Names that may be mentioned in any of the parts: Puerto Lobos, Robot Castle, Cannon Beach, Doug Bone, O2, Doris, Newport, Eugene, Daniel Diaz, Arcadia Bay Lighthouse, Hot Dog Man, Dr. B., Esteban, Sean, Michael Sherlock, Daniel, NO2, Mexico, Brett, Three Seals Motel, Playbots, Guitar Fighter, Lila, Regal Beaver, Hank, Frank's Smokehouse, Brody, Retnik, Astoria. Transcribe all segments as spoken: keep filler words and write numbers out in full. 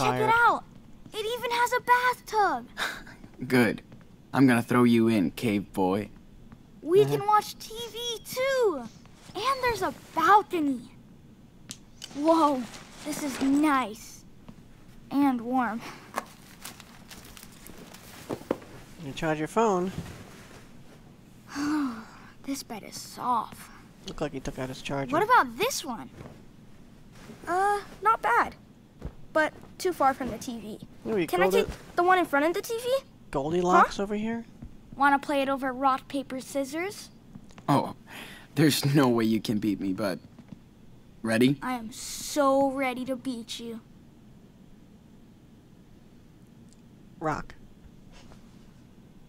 tired. Check it out. It even has a bathtub. Good. I'm gonna throw you in, cave boy. We can watch T V, too. And there's a balcony. Whoa, this is nice. And warm. You charge your phone. This bed is soft. Look like he took out his charger. What about this one? Uh, not bad. But too far from the T V. Ooh, can I take it? The one in front of the T V? Goldilocks huh? over here? Want to play it over rock, paper, scissors? Oh, there's no way you can beat me, but... Ready? I am so ready to beat you. Rock.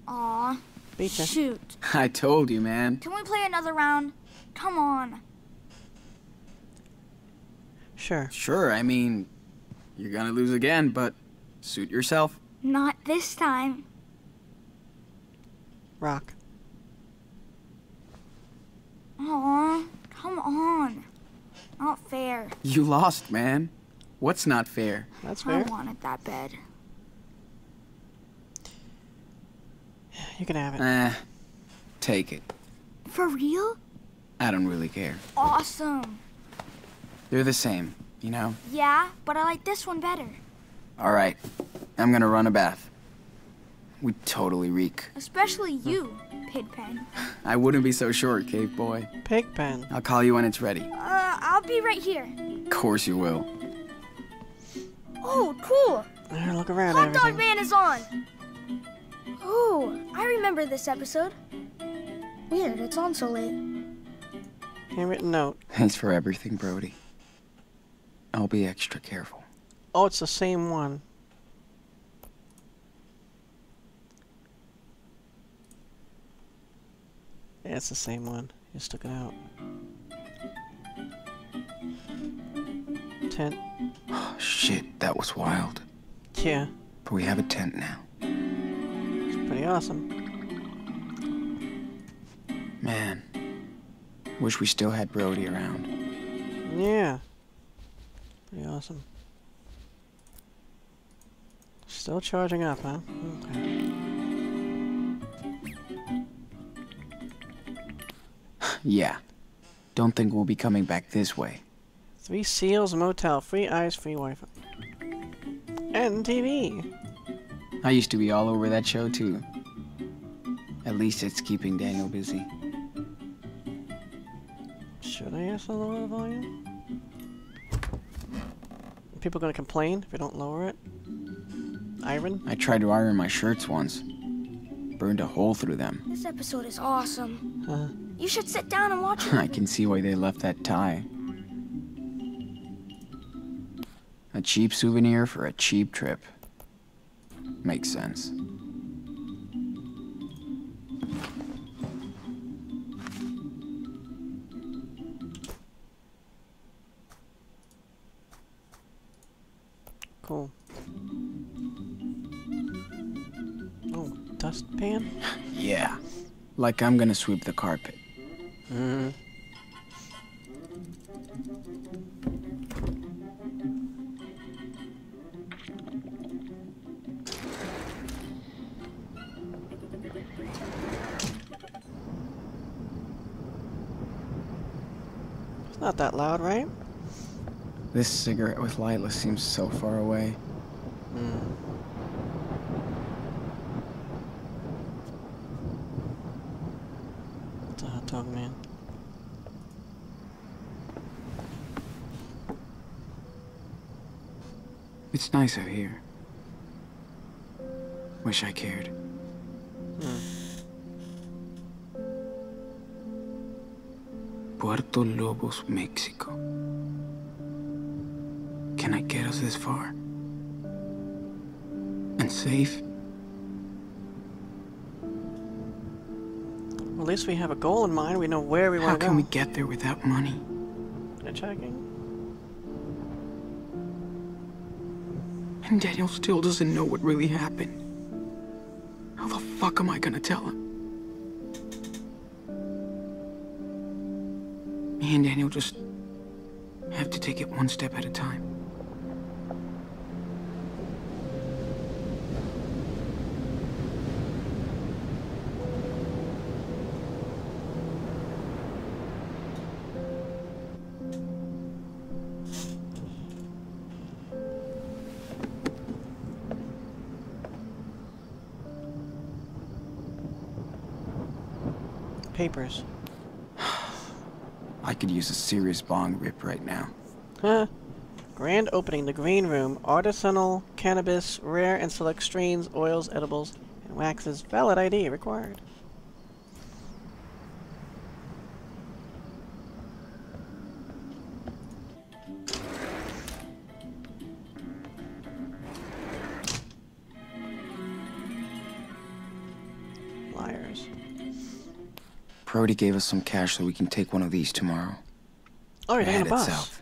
Aw. Beacha. Shoot. I told you, man. Can we play another round? Come on. Sure. Sure, I mean... You're gonna lose again, but suit yourself. Not this time. Rock. Aw, come on. Not fair. You lost, man. What's not fair? That's fair. I wanted that bed. You can have it. Eh, take it. For real? I don't really care. Awesome. They're the same. You know? Yeah, but I like this one better. All right. I'm gonna run a bath. We totally reek. Especially you, Pigpen. I wouldn't be so sure, Cave Boy. Pigpen. I'll call you when it's ready. Uh, I'll be right here. Of course you will. Oh, cool. There, look around. Hot Dog Man is on. Oh, I remember this episode. Weird, it's on so late. Handwritten note. Thanks for everything, Brody. I'll be extra careful. Oh, it's the same one. Yeah, it's the same one. Just took it out. Tent. Oh, shit, that was wild. Yeah. But we have a tent now. It's pretty awesome. Man. Wish we still had Brody around. Yeah. Pretty awesome. Still charging up, huh? Okay. Yeah. Don't think we'll be coming back this way. Three Seals Motel. Free eyes, free Wi-Fi. And T V! I used to be all over that show, too. At least it's keeping Daniel busy. Should I ask to lower the volume? People gonna complain if we don't lower it? Iron? I tried to iron my shirts once. Burned a hole through them. This episode is awesome. Huh? You should sit down and watch it. I can see why they left that tie. A cheap souvenir for a cheap trip. Makes sense. Cool. Oh, dustpan? Yeah. Like I'm gonna sweep the carpet. Mm-hmm. It's not that loud, right? This cigarette with Lila seems so far away. Mm. It's a hot dog man. It's nice out here. Wish I cared. Mm. Puerto Lobos, Mexico. Can I get us this far? And safe? Well, at least we have a goal in mind. We know where we want to go. How can we get there without money? They're checking. And Daniel still doesn't know what really happened. How the fuck am I gonna tell him? Me and Daniel just have to take it one step at a time. papers. I could use a serious bong rip right now. Huh. Grand opening, the green room. Artisanal cannabis, rare and select strains, oils, edibles, and waxes. Valid I D required. Liars. Brody gave us some cash so we can take one of these tomorrow. Oh, you're taking a bus. South.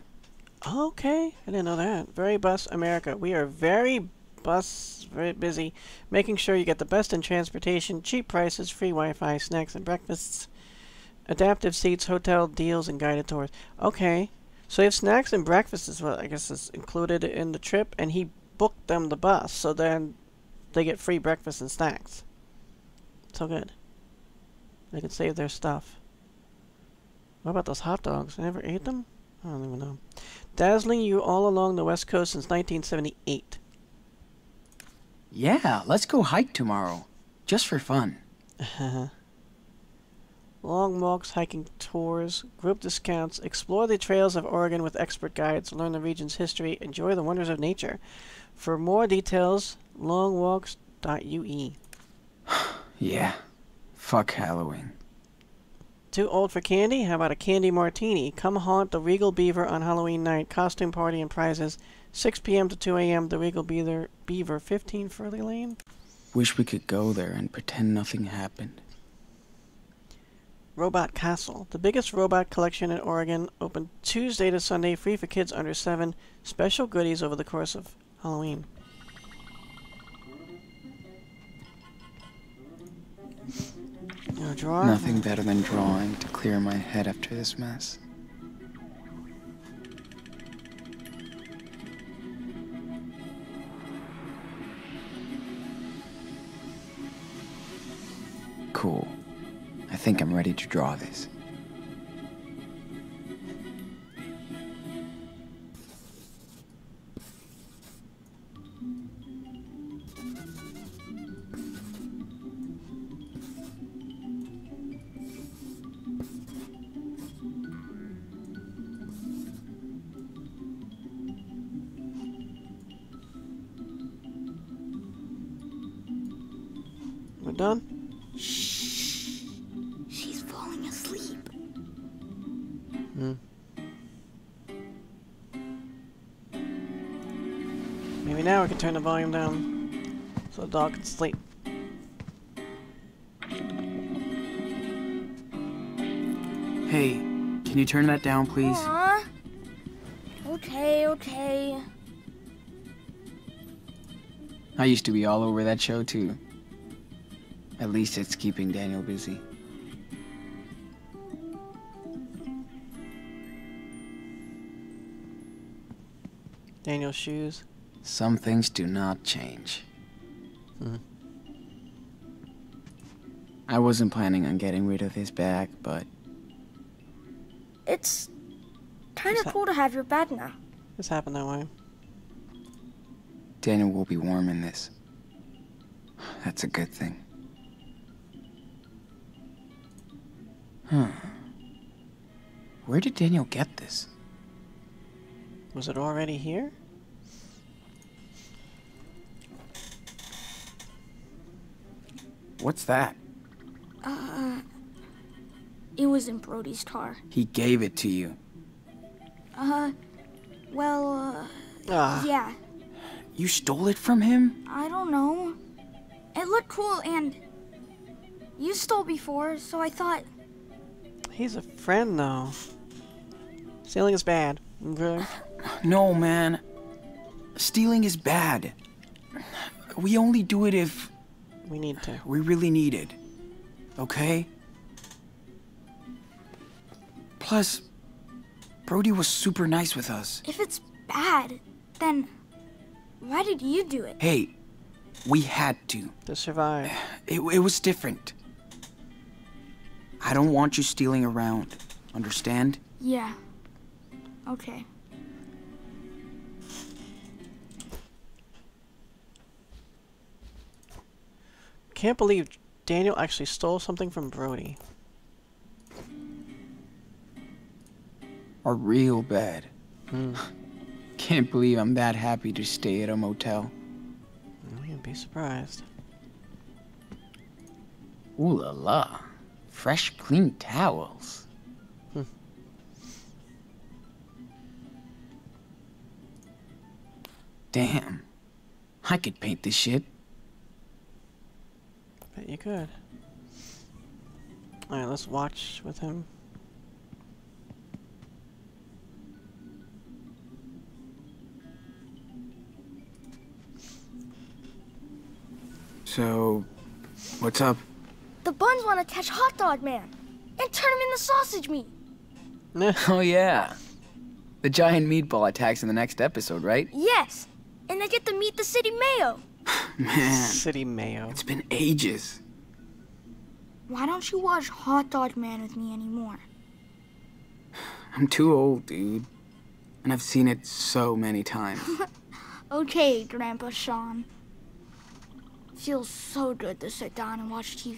Okay, I didn't know that. Very Bus America. We are very bus, very busy, making sure you get the best in transportation, cheap prices, free Wi-Fi, snacks and breakfasts, adaptive seats, hotel deals, and guided tours. Okay, so if snacks and breakfast is what I guess is included in the trip, and he booked them the bus, so then they get free breakfast and snacks. So good. They can save their stuff. What about those hot dogs? I never ate them? I don't even know. Dazzling you all along the West Coast since nineteen seventy-eight. Yeah, let's go hike tomorrow. Just for fun. Long walks, hiking tours, group discounts, explore the trails of Oregon with expert guides, learn the region's history, enjoy the wonders of nature. For more details, longwalks dot U E. Yeah. Fuck Halloween. Too old for candy? How about a candy martini? Come haunt the Regal Beaver on Halloween night. Costume party and prizes. six P M to two A M The Regal Beaver, Beaver, fifteen Furley Lane. Wish we could go there and pretend nothing happened. Robot Castle. The biggest robot collection in Oregon. Open Tuesday to Sunday. Free for kids under seven. Special goodies over the course of Halloween. Draw. Nothing better than drawing to clear my head after this mess. Cool. I think I'm ready to draw this. Turn the volume down so the dog can sleep. Hey, can you turn that down, please? Aww. Okay, okay. I used to be all over that show, too. At least it's keeping Daniel busy. Daniel's shoes. Some things do not change. Hmm. I wasn't planning on getting rid of his bag, but... It's kind of cool to have your bag now. It's happened that way. Daniel will be warm in this. That's a good thing. Huh. Where did Daniel get this? Was it already here? What's that? Uh, it was in Brody's car. He gave it to you. Uh, well, uh, uh, yeah. You stole it from him? I don't know. It looked cool, and you stole before, so I thought... He's a friend, though. Stealing is bad. Okay. No, man. Stealing is bad. We only do it if... We need to. We really need it. Okay? Plus, Brody was super nice with us. If it's bad, then why did you do it? Hey, we had to. To survive. It, it was different. I don't want you stealing around. Understand? Yeah. Okay. Can't believe Daniel actually stole something from Brody. are real bad. Mm. Can't believe I'm that happy to stay at a motel. I wouldn't be surprised. Ooh la la. Fresh, clean towels. Hmm. Damn. I could paint this shit. Bet you could. Alright, let's watch with him. So, what's up? The buns want to catch Hot Dog Man and turn him into sausage meat. Oh, yeah. The giant meatball attacks in the next episode, right? Yes. And they get to meet the city mayo. Man. City mayo. It's been ages. Why don't you watch Hot Dog Man with me anymore? I'm too old, dude. And I've seen it so many times. Okay, Grandpa Sean. Feels so good to sit down and watch T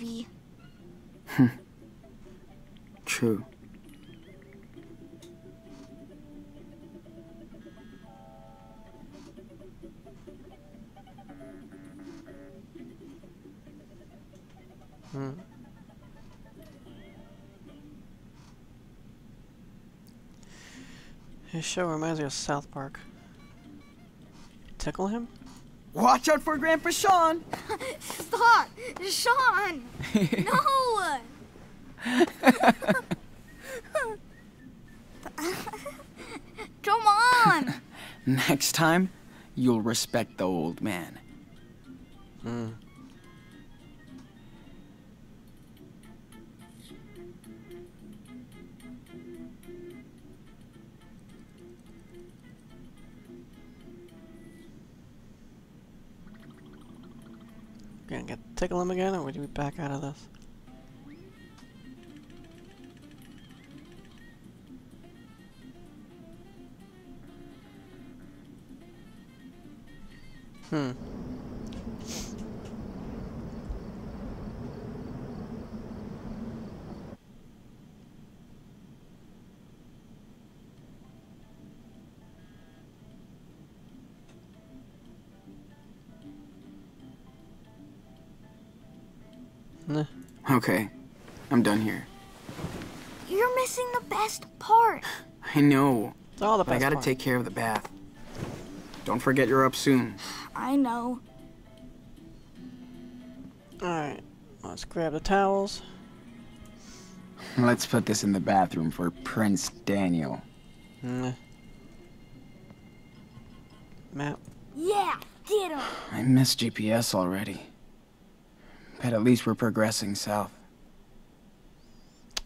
V. True. Hmm. His show reminds me of South Park. Tickle him? Watch out for Grandpa Sean! Stop! Sean! No! Come on! Next time, you'll respect the old man. Hmm. Gonna get to tickle him again, or would you be back out of this? Hmm. Okay, I'm done here. You're missing the best part. I know. It's all the best I gotta part. Take care of the bath. Don't forget you're up soon. I know. Alright, let's grab the towels. Let's put this in the bathroom for Prince Daniel. Mm. Map. Yeah, get him. I miss G P S already. But at least we're progressing south.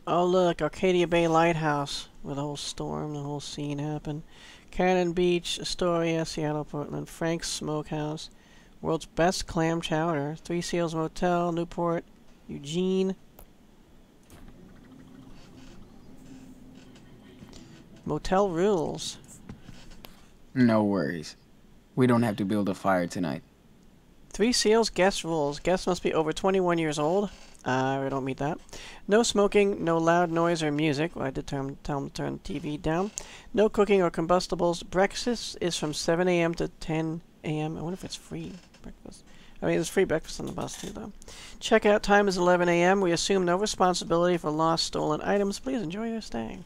Oh look, Arcadia Bay Lighthouse, where the whole storm, the whole scene happened. Cannon Beach, Astoria, Seattle, Portland, Frank's Smokehouse, World's Best Clam Chowder, Three Seals Motel, Newport, Eugene. Motel rules. No worries. We don't have to build a fire tonight. Three Seals guest rules. Guests must be over twenty-one years old. Uh, I don't meet that. No smoking, no loud noise or music. Well, I did tell them to turn the T V down. No cooking or combustibles. Breakfast is from seven A M to ten A M I wonder if it's free breakfast. I mean, there's free breakfast on the bus, too, though. Checkout time is eleven A M We assume no responsibility for lost, stolen items. Please enjoy your stay.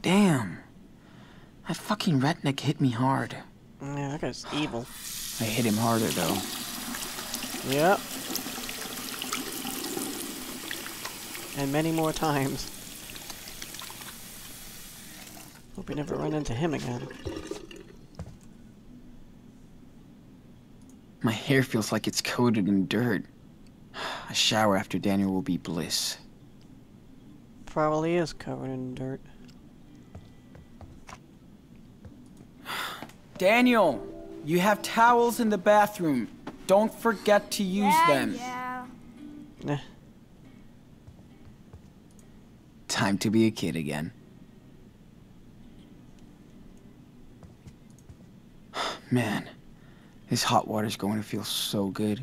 Damn. That fucking Retnik hit me hard. Yeah, that guy's evil. I hit him harder, though. Yep. And many more times. Hope we never run into him again. My hair feels like it's coated in dirt. A shower after Daniel will be bliss. Probably is covered in dirt. Daniel, you have towels in the bathroom. Don't forget to use yeah, them. Yeah. Eh. Time to be a kid again. Man, This hot water's going to feel so good.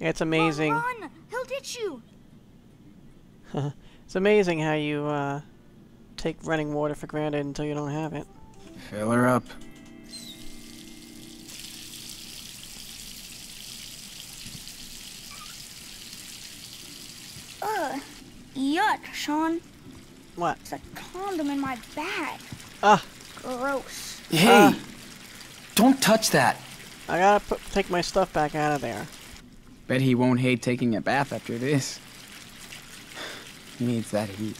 It's amazing. Run, run. He'll ditch you. It's amazing how you uh, take running water for granted until you don't have it. Fill her up. Ugh. Yuck, Sean. What? It's a condom in my bag. Ugh. Gross. Hey! Uh, don't touch that! I gotta put, take my stuff back out of there. Bet he won't hate taking a bath after this. He needs that heat.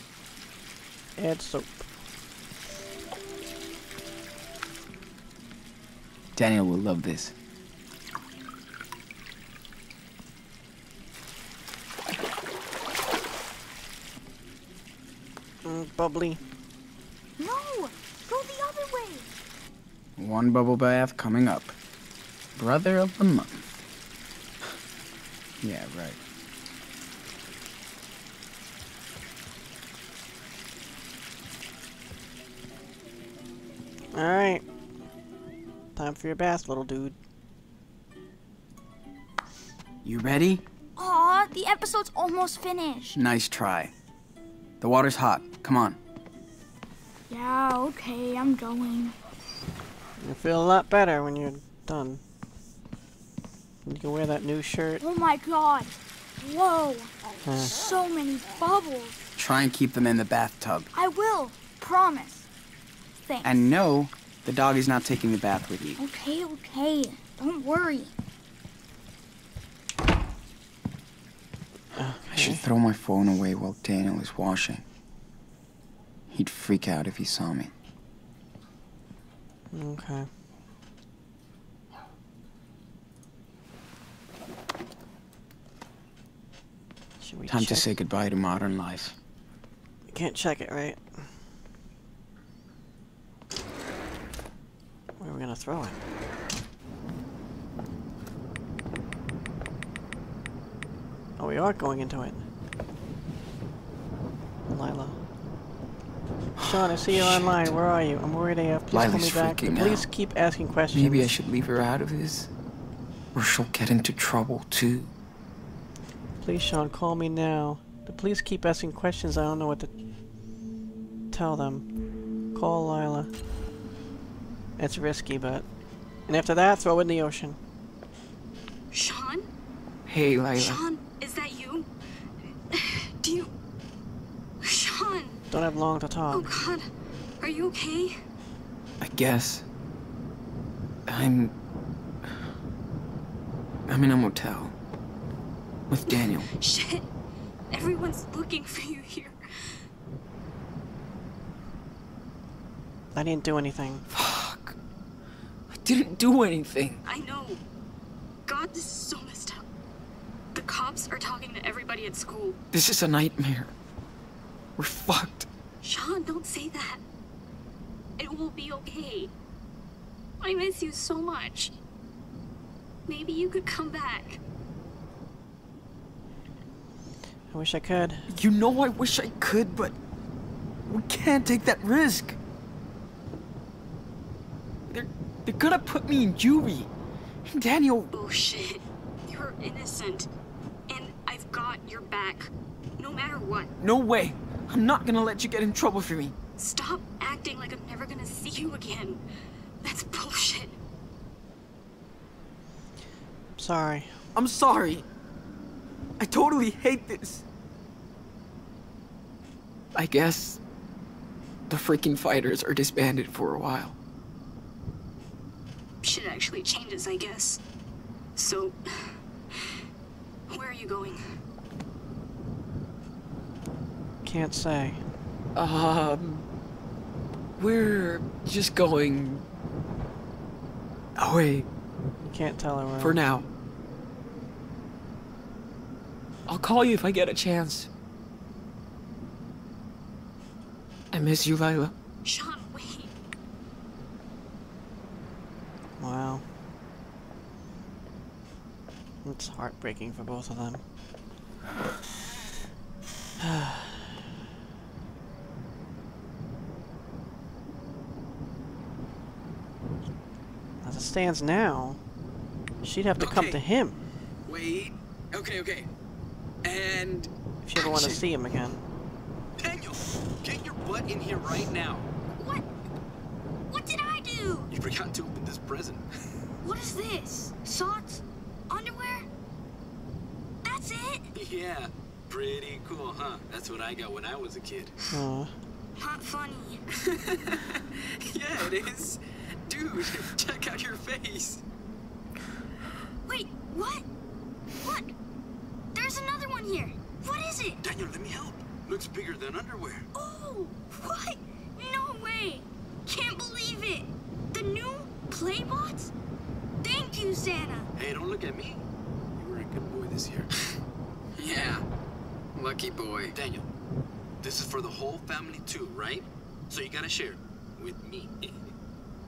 Add soap. Daniel will love this. Mm, bubbly. No! Go the other way! One bubble bath coming up. Brother of the month. Yeah, right. Alright. Time for your bath, little dude. You ready? Aw, the episode's almost finished. Nice try. The water's hot. Come on. Yeah, okay, I'm going. You feel a lot better when you're done. You can wear that new shirt. Oh my god. Whoa. Huh. So many bubbles. Try and keep them in the bathtub. I will. Promise. Thanks. And no, the dog is not taking a bath with you. Okay, okay. Don't worry. Okay. I should throw my phone away while Daniel is washing. He'd freak out if he saw me. Okay. Time check? to say goodbye to modern life. You can't check it, right? Where are we gonna throw it? Oh, we are going into it. Lila. Sean, I see you online. Where are you? I'm worried A F. Please Lila's call me back. Please out. keep asking questions. Maybe I should leave her out of this, or she'll get into trouble too. Please, Sean, call me now. The police keep asking questions. I don't know what to tell them. Call Lila. It's risky, but... And after that, throw it in the ocean. Sean? Hey, Lila. Sean, is that you? Do you... Sean! Don't have long to talk. Oh, God. Are you okay? I guess. I'm... I'm in a motel. With Daniel. Shit. Everyone's looking for you here. I didn't do anything. Fuck. I didn't do anything. I know. God, this is so messed up. The cops are talking to everybody at school. This is a nightmare. We're fucked. Sean, don't say that. It will be okay. I miss you so much. Maybe you could come back. I wish I could. You know I wish I could, but we can't take that risk. They're, they're gonna put me in juvie. Daniel... Bullshit. You're innocent. And I've got your back. No matter what. No way. I'm not gonna let you get in trouble for me. Stop acting like I'm never gonna see you again. That's bullshit. Sorry. I'm sorry. I totally hate this. I guess the freaking fighters are disbanded for a while. Shit actually changes, I guess. So, where are you going? Can't say. Um, we're just going away. Can't tell her where. For now. I'll call you if I get a chance. I miss you, Lila. Sean, wait. Wow. It's heartbreaking for both of them. As it stands now, She'd have to okay. come to him. Wait. Okay, okay. And... if you ever want to see him again. Daniel, get your butt in here right now. What? What did I do? You forgot to open this present. What is this? Socks? Underwear? That's it? Yeah. Pretty cool, huh? That's what I got when I was a kid. Aww. Not funny. Yeah, it is. Dude, check out your face. Wait, what? Look, there's another one here. What is it? Daniel, let me help. Looks bigger than underwear. Oh, what? No way. Can't believe it. The new Playbots? Thank you, Santa. Hey, don't look at me. You were a good boy this year. Yeah. Lucky boy. Daniel, this is for the whole family too, right? So you gotta share with me.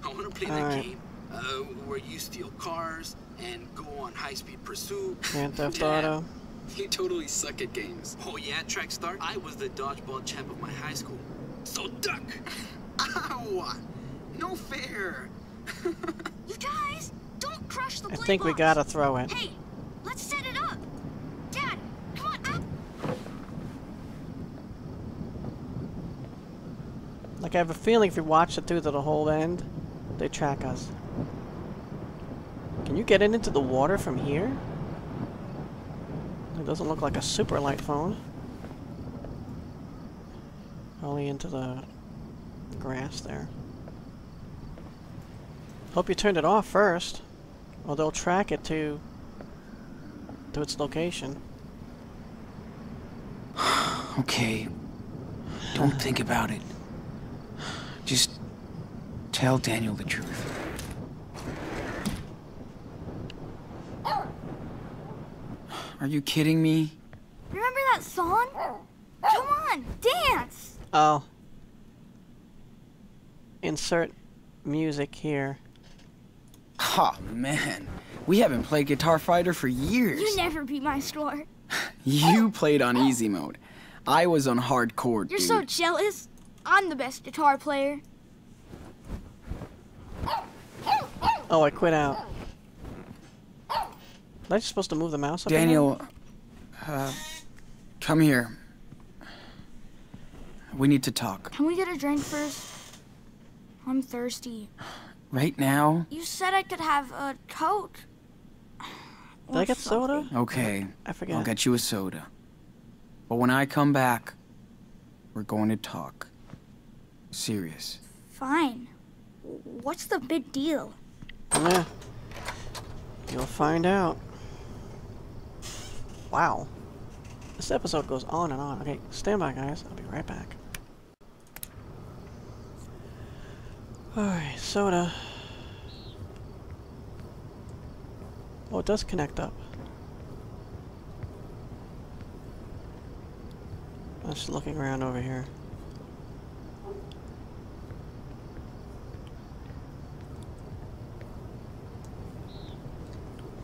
I wanna play that right. game uh, where you steal cars and go on high-speed pursuit. Grand Theft Auto. You totally suck at games. Oh yeah, track star? I was the dodgeball champ of my high school. So duck! Ow! No fair! You guys, don't crush the I think box. We gotta throw it. Hey, let's set it up! Dad, come on up! Like, I have a feeling if we watch it through to the whole end, they track us. Can you get it into the water from here? It doesn't look like a super light phone. Only into the grass there. Hope you turned it off first, or they'll track it to to its location. Okay. Don't think about it. Just tell Daniel the truth. Are you kidding me? Remember that song? Come on, dance! Oh. Insert music here. Oh, man. We haven't played Guitar Fighter for years. You never beat my score. You played on easy mode. I was on hardcore, You're dude. so jealous. I'm the best guitar player. Oh, I quit out. Am I supposed to move the mouse up Daniel, uh, come here. We need to talk. Can we get a drink first? I'm thirsty. Right now? You said I could have a Coke. Did I get soda? Okay. I forget. I'll get you a soda. But when I come back, we're going to talk. Serious. Fine. What's the big deal? Yeah. You'll find out. Wow. This episode goes on and on. Okay, stand by, guys. I'll be right back. Alright, soda. Oh, it does connect up. I'm just looking around over here.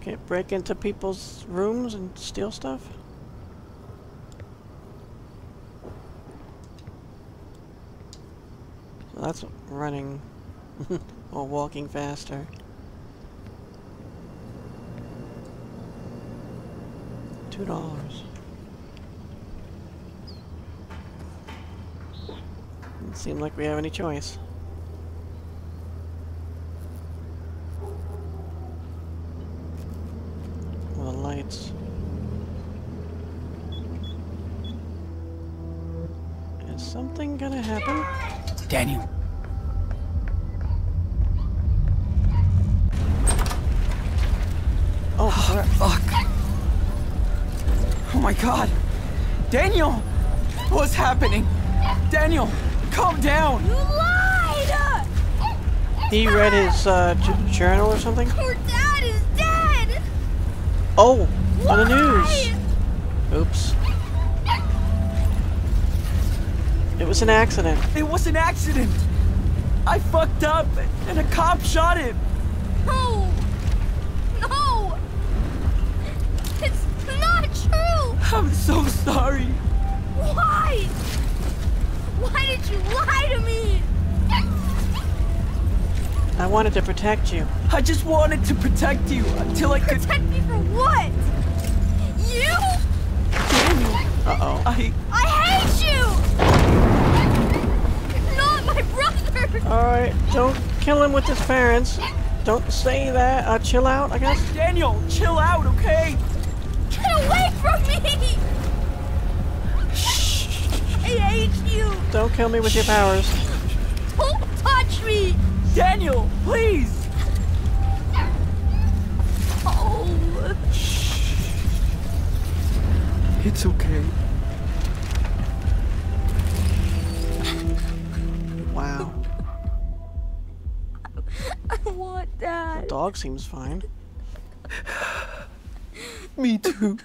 Can't break into people's rooms and steal stuff? So that's running or walking faster. Two dollars. Doesn't seem like we have any choice. Lights. Is something gonna happen? Daniel. Oh, oh fuck. Oh my god. Daniel! What's happening? Daniel, calm down! You lied! He read his uh, j journal or something? Oh, on the news! Oops. It was an accident. It was an accident! I fucked up and a cop shot him! No! No! It's not true! I'm so sorry! Why? Why did you lie to me? I wanted to protect you. I just wanted to protect you until I could... Protect me from what? You? Daniel. Uh-oh. I... I hate you! Not my brother! Alright, don't kill him with his parents. Don't say that. Uh, chill out, I guess. Daniel, chill out, okay? Get away from me! Shh. I hate you. Don't kill me with your powers. Don't touch me! Daniel, please! Oh. Shh. It's okay. Wow. I want that. The dog seems fine. Me too.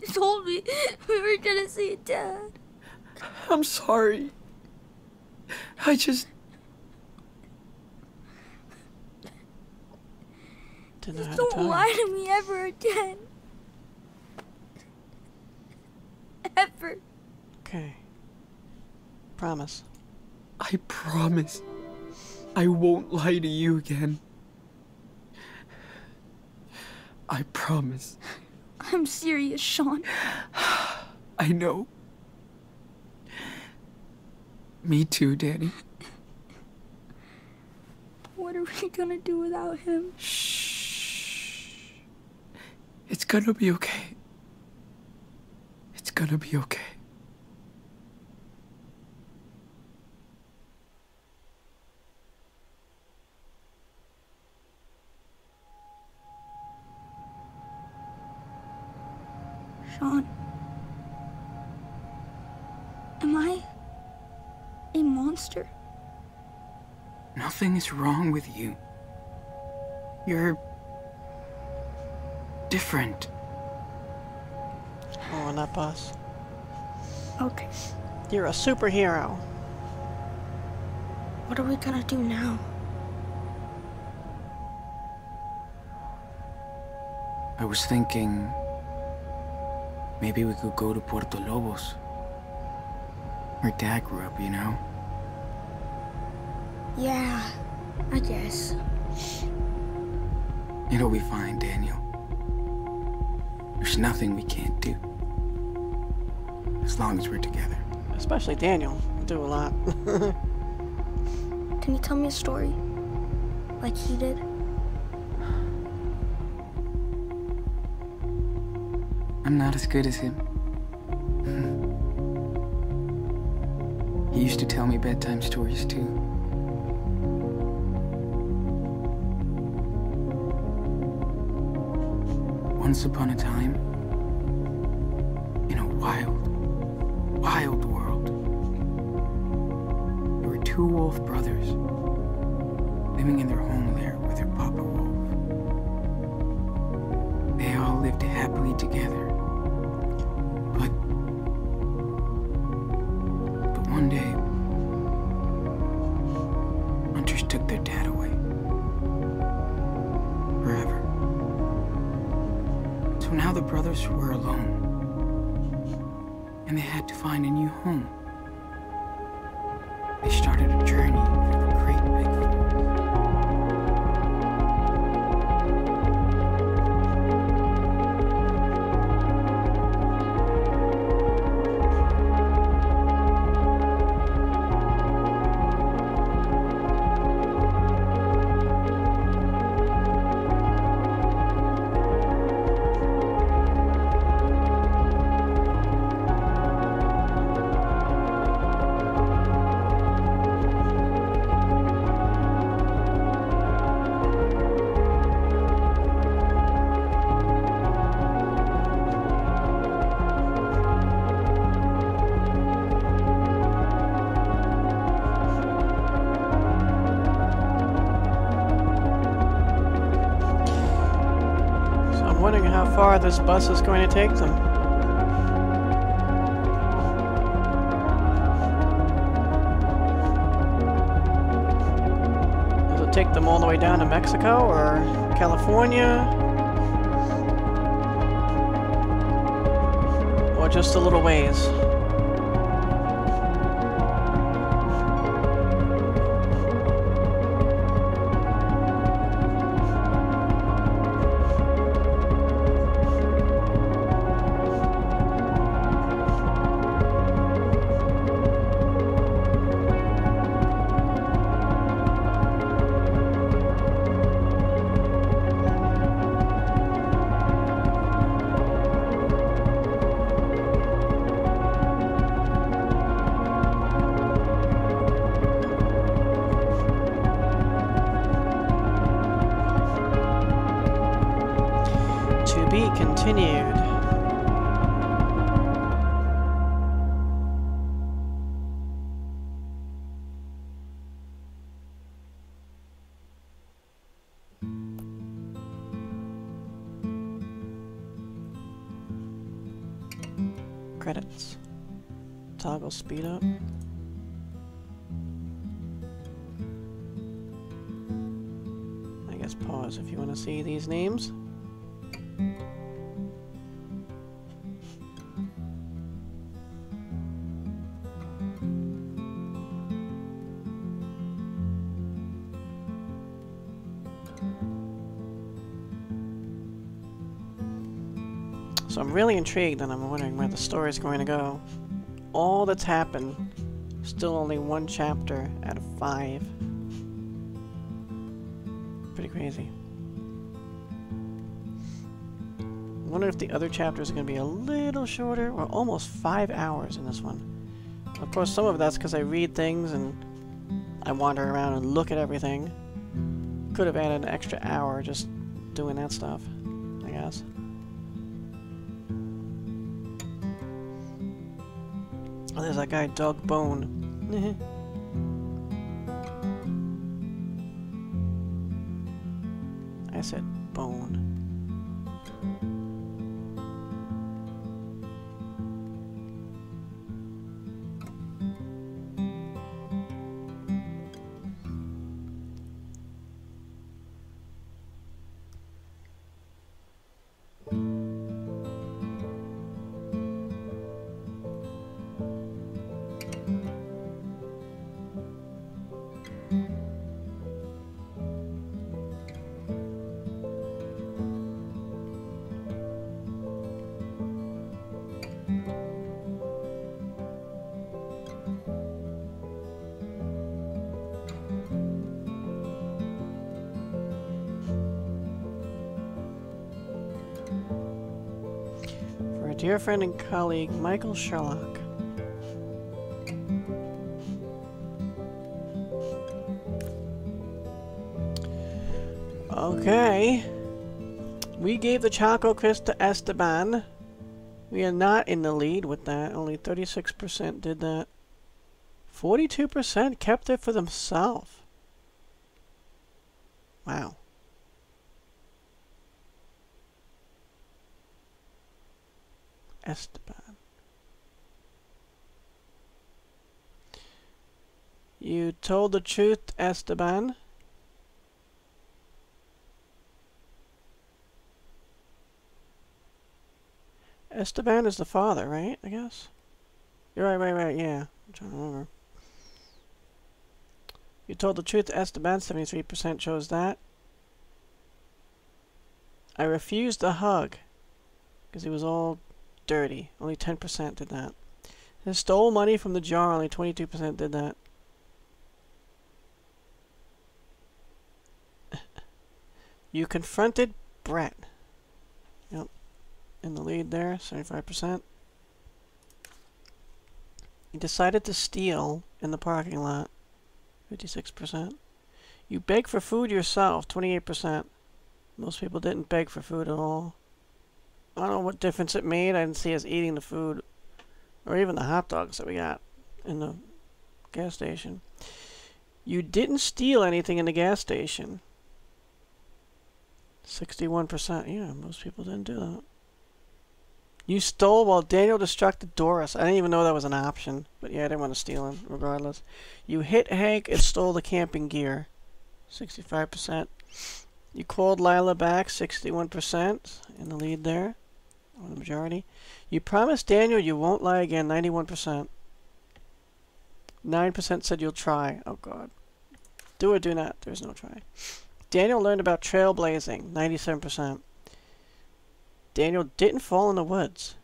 You told me we were gonna see Dad. I'm sorry. I just didn't know how to tell you. Don't lie to me ever again. Ever. Okay. Promise. I promise. I won't lie to you again. I promise. I'm serious, Sean. I know. Me too, Danny. What are we gonna do without him? Shh. It's gonna be okay. It's gonna be okay. Sean, am I a monster? Nothing is wrong with you. You're different. Oh, not boss. Okay. You're a superhero. What are we gonna do now? I was thinking... maybe we could go to Puerto Lobos. Where Dad grew up, you know? Yeah, I guess. It'll be fine, Daniel. There's nothing we can't do. As long as we're together. Especially Daniel. We do a lot. Can you tell me a story? Like he did? I'm not as good as him. He used to tell me bedtime stories too. Once upon a time, in a wild, wild world, there were two wolf brothers living in their home lair with their papa wolf. They all lived happily together. One day, hunters took their dad away. Forever. So now the brothers were alone. And they had to find a new home. They started a journey through the great big far this bus is going to take them. Does it take them all the way down to Mexico or California? Well, just a little ways. Credits. Toggle speed up. I guess pause if you want to see these names. So I'm really intrigued, and I'm wondering where the story's going to go. All that's happened, still only one chapter out of five. Pretty crazy. I wonder if the other chapters are going to be a little shorter, or almost five hours in this one. Of course, some of that's because I read things and I wander around and look at everything. Could have added an extra hour just doing that stuff, I guess. Oh, there's that guy, Doug Bone. I said Bone. Dear friend and colleague, Michael Sherlock. Okay. We gave the Choco Crisp to Esteban. We are not in the lead with that. Only thirty-six percent did that. forty-two percent kept it for themselves. Wow. Esteban. You told the truth, Esteban. Esteban is the father, right? I guess. You're right, right, right, yeah. I'm trying to remember. You told the truth, Esteban. seventy-three percent chose that. I refused the hug because he was all dirty. Only ten percent did that. And stole money from the jar. Only twenty-two percent did that. You confronted Brett. Yep. In the lead there. seventy-five percent. You decided to steal in the parking lot. fifty-six percent. You begged for food yourself. twenty-eight percent. Most people didn't beg for food at all. I don't know what difference it made. I didn't see us eating the food or even the hot dogs that we got in the gas station. You didn't steal anything in the gas station. sixty-one percent. Yeah, most people didn't do that. You stole while Daniel distracted Doris. I didn't even know that was an option. But yeah, I didn't want to steal him regardless. You hit Hank and stole the camping gear. sixty-five percent. You called Lila back. sixty-one percent. In the lead there. Or the majority. You promised Daniel you won't lie again. ninety-one percent. nine percent said you'll try. Oh, God. Do or do not. There's no try. Daniel learned about trailblazing. ninety-seven percent. Daniel didn't fall in the woods.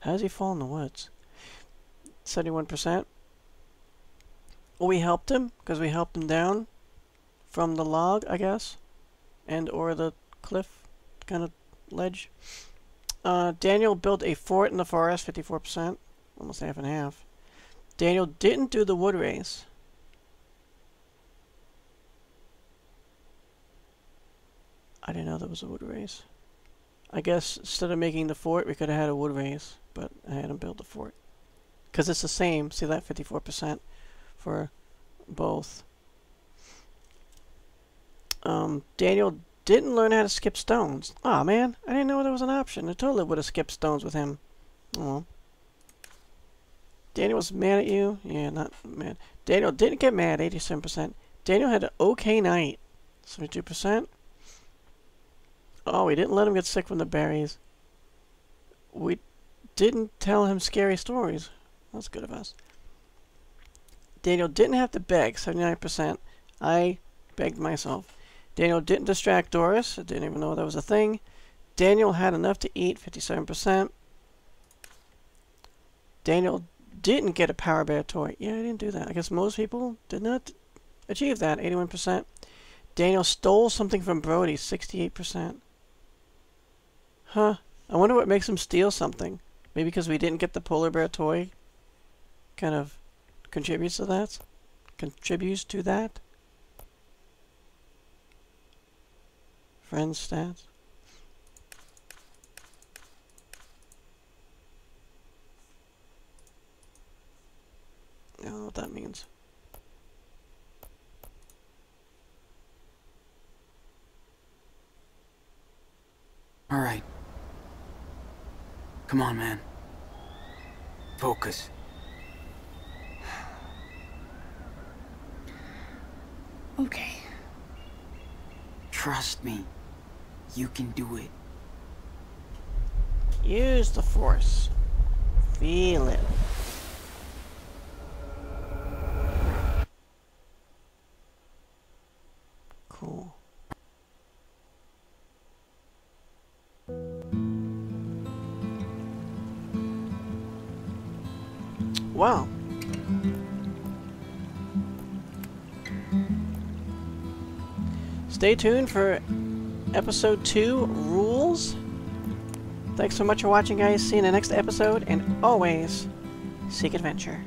How does he fall in the woods? seventy-one percent. Well, we helped him, because we helped him down from the log, I guess. And or the cliff kind of ledge. Uh, Daniel built a fort in the forest, fifty-four percent. Almost half and half. Daniel didn't do the wood race. I didn't know there was a wood race. I guess instead of making the fort, we could have had a wood race, but I had him build the fort. Because it's the same. See that? fifty-four percent for both. Um, Daniel didn't learn how to skip stones. Aw, man. I didn't know there was an option. I totally would have skipped stones with him. Aw. Daniel was mad at you. Yeah, not mad. Daniel didn't get mad. eighty-seven percent. Daniel had an okay night. seventy-two percent. Oh, we didn't let him get sick from the berries. We didn't tell him scary stories. That's good of us. Daniel didn't have to beg. seventy-nine percent. I begged myself. Daniel didn't distract Doris. I didn't even know that was a thing. Daniel had enough to eat. fifty-seven percent. Daniel didn't get a power bear toy. Yeah, I didn't do that. I guess most people did not achieve that. eighty-one percent. Daniel stole something from Brody. sixty-eight percent. Huh. I wonder what makes him steal something. Maybe because we didn't get the polar bear toy kind of contributes to that? Contributes to that? Friends stats. I don't know what that means. All right. Come on, man. Focus. Okay. Trust me. You can do it. Use the force. Feel it. Cool. Wow. Stay tuned for episode two, Rules. Thanks so much for watching, guys. See you in the next episode, and always seek adventure.